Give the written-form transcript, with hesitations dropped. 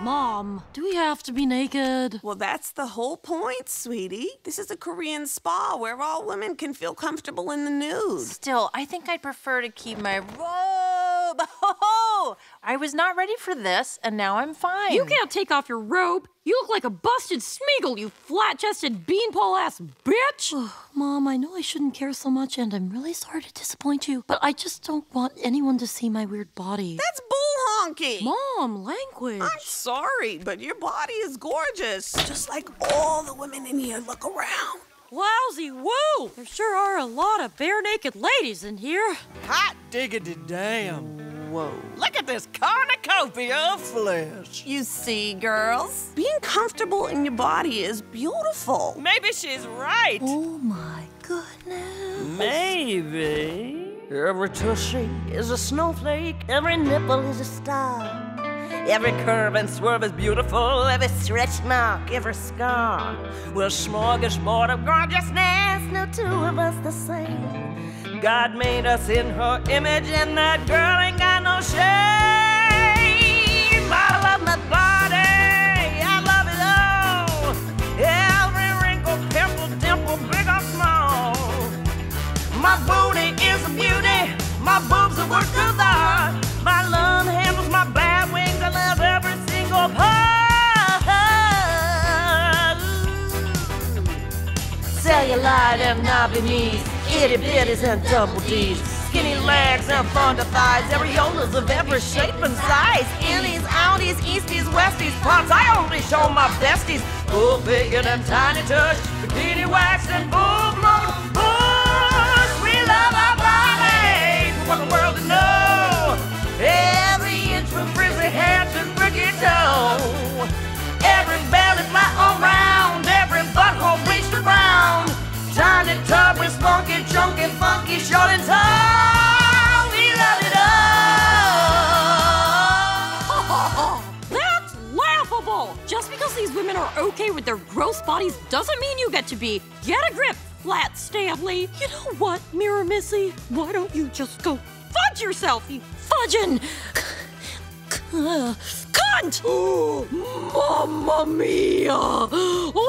Mom, do we have to be naked? Well, that's the whole point, sweetie. This is a Korean spa where all women can feel comfortable in the nude. Still, I think I'd prefer to keep my robe. Oh, I was not ready for this, and now I'm fine. You can't take off your robe. You look like a busted Smeagol, you flat-chested beanpole-ass bitch! Mom, I know I shouldn't care so much, and I'm really sorry to disappoint you, but I just don't want anyone to see my weird body. That's bull honky! Mom, language! I'm sorry, but your body is gorgeous, just like all the women in here. Look around. Lousy woo! There sure are a lot of bare-naked ladies in here. Hot diggity damn. Whoa. Look at this cornucopia of flesh. You see, girls? Being comfortable in your body is beautiful. Maybe she's right. Oh, my goodness. Maybe. Every tushy is a snowflake. Every nipple is a star. Every curve and swerve is beautiful. Every stretch mark, every scar. We're smorgasbord of gorgeousness. No two of us the same. God made us in her image, and that girl ain't got no shame. I love my body, I love it all. Every wrinkle, pimple, dimple, big or small. My booty is a beauty, my boobs are work of art. My love handles my bad wings, I love every single part. Cellulite and knobby knees, itty bitties and double D's, skinny legs and thunder thighs, areolas of every shape and size, innies, outies, easties, westies, pops, I only show my besties, full figure and tiny touch, bikini wax and full blown bush. We love our bodies, we want the world to know, every inch from frizzy hair to bricky toe, every belly flat all round, every butthole reach the ground. Tiny, tubby, spunky, chunky, funky, short and tall. We love it all. That's laughable. Just because these women are okay with their gross bodies doesn't mean you get to be. Get a grip, Flat Stanley. You know what, Mirror Missy? Why don't you just go fudge yourself, you fudgin' cunt? Mamma mia.